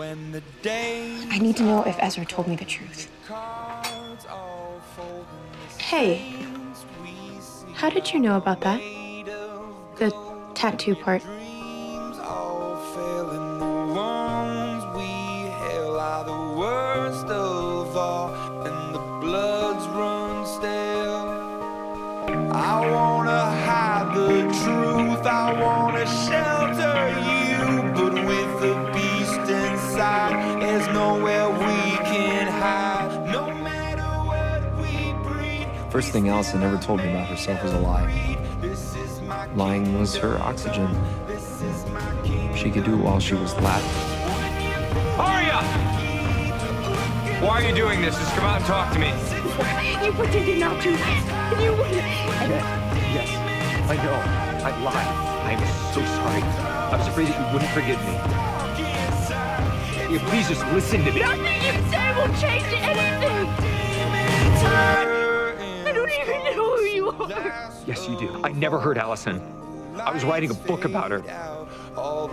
I need to know if Ezra told me the truth. Hey, how did you know about that? The tattoo part. I wanna hide the truth, I wanna shelter you, but with the beast inside, there's nowhere we can hide, no matter what we breed. First thing Allison ever told me about herself was a lie. Lying was her oxygen. She could do it while she was laughing. Aria! Why are you doing this? Just come out and talk to me. You pretended not to. You wouldn't. Yes, I know. I lied. I'm so sorry. I was afraid that you wouldn't forgive me. Yeah, please just listen to me. Nothing you say will change anything. I don't even know who you are. Yes, you do. I never heard Allison. I was writing a book about her. A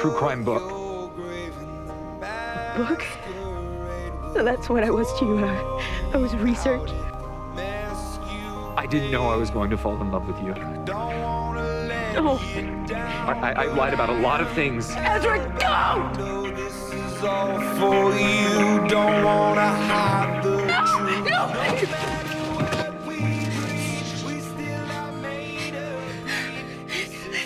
true crime book. A book? So that's what I was to you. I was research. I didn't know I was going to fall in love with you. No. I lied about a lot of things. Ezra, go! This is all for you. Don't want to hide the truth. No, no!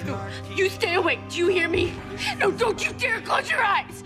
No, you stay awake. Do you hear me? No, don't you dare close your eyes.